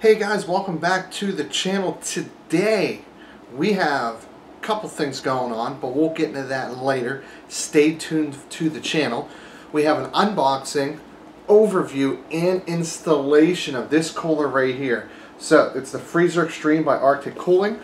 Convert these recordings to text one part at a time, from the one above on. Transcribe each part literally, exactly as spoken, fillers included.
Hey guys, welcome back to the channel. Today we have a couple things going on, but we'll get into that later. Stay tuned to the channel. We have an unboxing, overview, and installation of this cooler right here. So it's the Freezer Extreme by Arctic Cooling.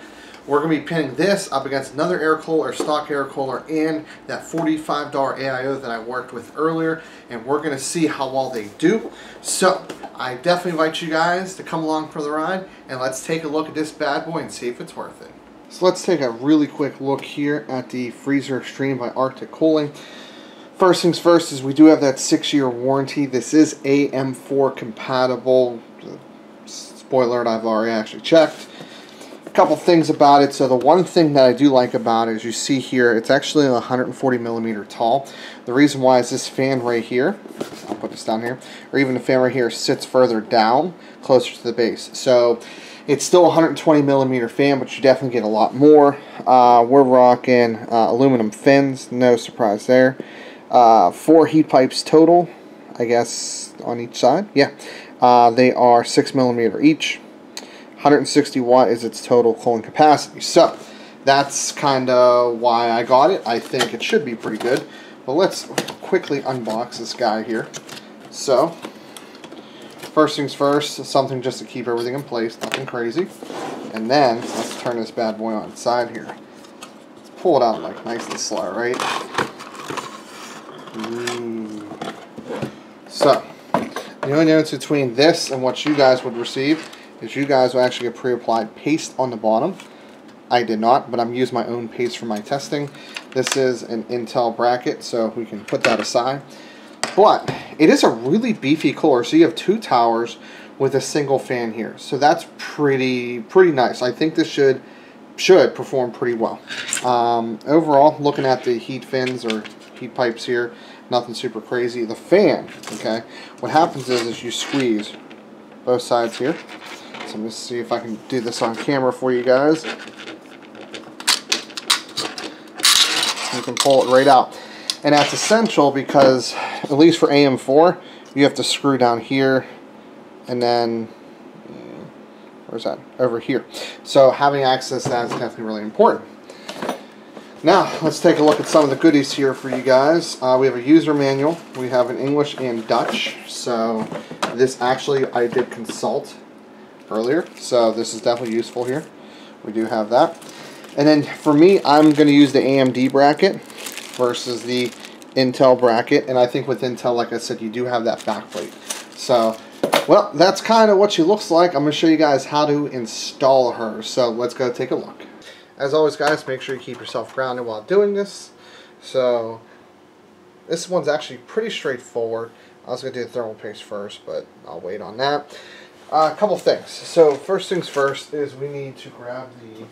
We're going to be pinning this up against another air cooler, stock air cooler, and that forty-five dollar A I O that I worked with earlier, and we're going to see how well they do. So I definitely invite you guys to come along for the ride, and let's take a look at this bad boy and see if it's worth it. So let's take a really quick look here at the Freezer Extreme by Arctic Cooling. First things first is we do have that six year warranty. This is A M four compatible. Spoiler alert, I've already actually checked. Couple things about it. So the one thing that I do like about it is you see here it's actually one hundred forty millimeter tall. The reason why is this fan right here, I'll put this down here, or even the fan right here sits further down closer to the base, so it's still one hundred twenty millimeter fan, but you definitely get a lot more. Uh, we're rocking uh, aluminum fins, no surprise there. Uh, four heat pipes total, I guess, on each side. Yeah, uh, they are six millimeter each. one hundred sixty watt is its total cooling capacity, so that's kind of why I got it. I think it should be pretty good, but let's quickly unbox this guy here. So first things first, something just to keep everything in place, nothing crazy, and then let's turn this bad boy on its side here. Let's pull it out like nice and slow, right? Mm. So the only difference between this and what you guys would receive is you guys will actually get pre-applied paste on the bottom. I did not, but I'm using my own paste for my testing. This is an Intel bracket, so we can put that aside. But it is a really beefy cooler, so you have two towers with a single fan here. So that's pretty pretty nice. I think this should should perform pretty well. Um, overall, looking at the heat fins or heat pipes here, nothing super crazy. The fan, okay, what happens is, is you squeeze both sides here. So let me see if I can do this on camera for you guys. You can pull it right out. And that's essential because, at least for A M four, you have to screw down here and then, where's that? Over here. So having access to that is definitely really important. Now, let's take a look at some of the goodies here for you guys. Uh, we have a user manual. We have an English and Dutch. So this actually I did consult earlier, so this is definitely useful here. We do have that. And then for me, I'm going to use the A M D bracket versus the Intel bracket, and I think with Intel, like I said, you do have that backplate. So, well, that's kind of what she looks like. I'm going to show you guys how to install her, so let's go take a look. As always, guys, make sure you keep yourself grounded while doing this. So, this one's actually pretty straightforward. I was going to do the thermal paste first, but I'll wait on that. Uh, a couple things. So first things first is we need to grab the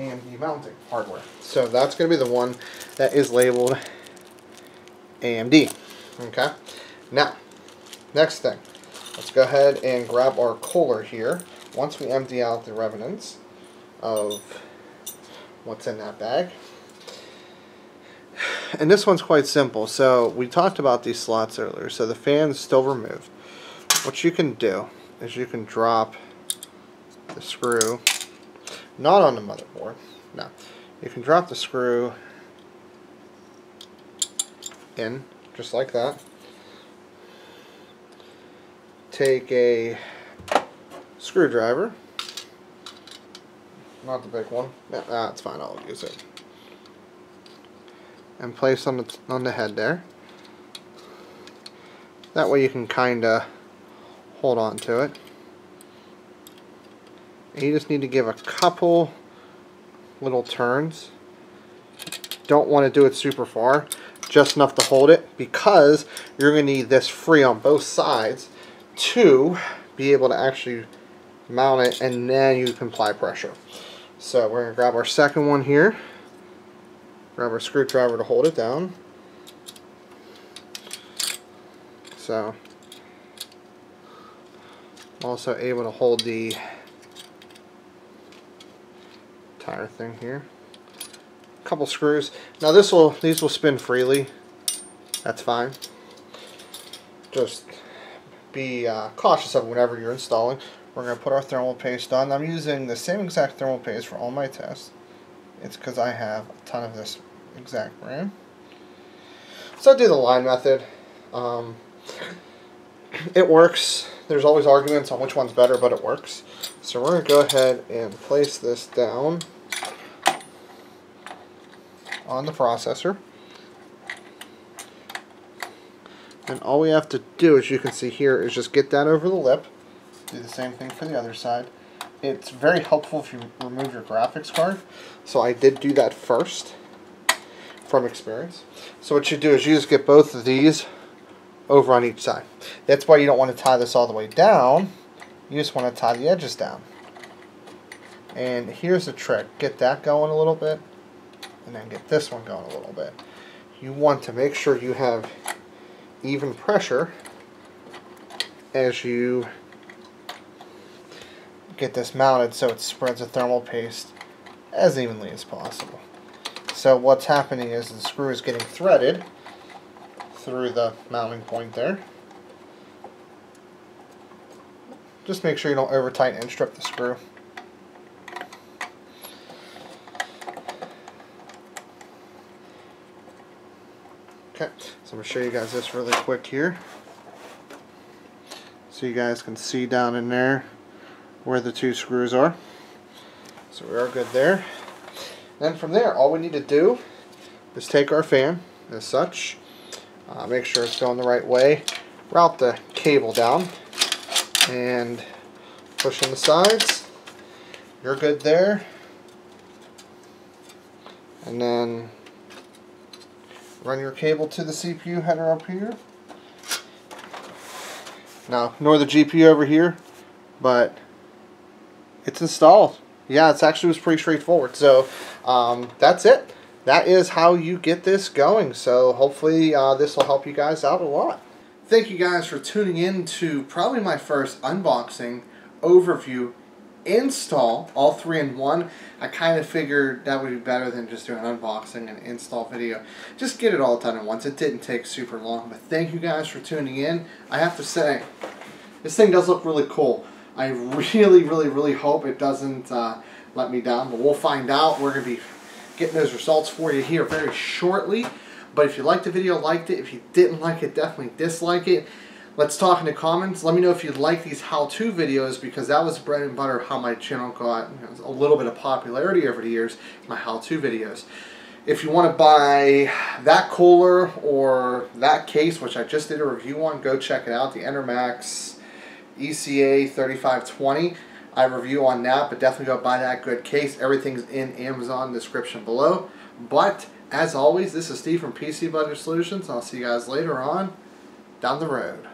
A M D mounting hardware. So that's going to be the one that is labeled A M D. Okay. Now, next thing. Let's go ahead and grab our cooler here. Once we empty out the remnants of what's in that bag. And this one's quite simple. So we talked about these slots earlier. So the fan's still removed. What you can do is you can drop the screw, not on the motherboard, no, you can drop the screw in, just like that. Take a screwdriver, not the big one, no, that's fine, I'll use it, and place on the, on the head there. That way you can kinda hold on to it, and you just need to give a couple little turns. Don't want to do it super far, just enough to hold it, because you're going to need this free on both sides to be able to actually mount it, and then you can apply pressure. So we're going to grab our second one here, grab our screwdriver to hold it down. So also able to hold the tire thing here. A couple screws. Now this will these will spin freely. That's fine. Just be uh, cautious of whenever you're installing. We're going to put our thermal paste on. I'm using the same exact thermal paste for all my tests. It's because I have a ton of this exact brand. So I do the line method. Um, it works. There's always arguments on which one's better, but it works. So we're going to go ahead and place this down on the processor. And all we have to do, as you can see here, is just get that over the lip. Do the same thing for the other side. It's very helpful if you remove your graphics card. So I did do that first from experience. So what you do is you just get both of these over on each side. That's why you don't want to tie this all the way down. You just want to tie the edges down. And here's the trick. Get that going a little bit, and then get this one going a little bit. You want to make sure you have even pressure as you get this mounted, so it spreads the thermal paste as evenly as possible. So what's happening is the screw is getting threaded through the mounting point there. Just make sure you don't over tighten and strip the screw. Okay, so I'm going to show you guys this really quick here, so you guys can see down in there where the two screws are. So we are good there. Then from there, all we need to do is take our fan as such, uh, make sure it's going the right way, route the cable down, and push in the sides. You're good there. And then run your cable to the C P U header up here. Now, ignore the G P U over here, but it's installed. Yeah, it's actually was pretty straightforward. So um, that's it. That is how you get this going. So hopefully uh, this will help you guys out a lot. Thank you guys for tuning in to probably my first unboxing, overview, install, all three in one. I kind of figured that would be better than just doing an unboxing and install video. Just get it all done at once. It didn't take super long, but thank you guys for tuning in. I have to say, this thing does look really cool. I really, really, really hope it doesn't uh, let me down, but we'll find out. We're going to be getting those results for you here very shortly. But if you liked the video, liked it. If you didn't like it, definitely dislike it. Let's talk in the comments. Let me know if you like these how-to videos, because that was bread and butter how my channel got, you know, a little bit of popularity over the years, my how-to videos. If you want to buy that cooler or that case, which I just did a review on, go check it out, the Enermax E C A thirty-five twenty. I review on that, but definitely go buy that good case. Everything's in Amazon description below. But as always, this is Steve from P C Budget Solutions. I'll see you guys later on down the road.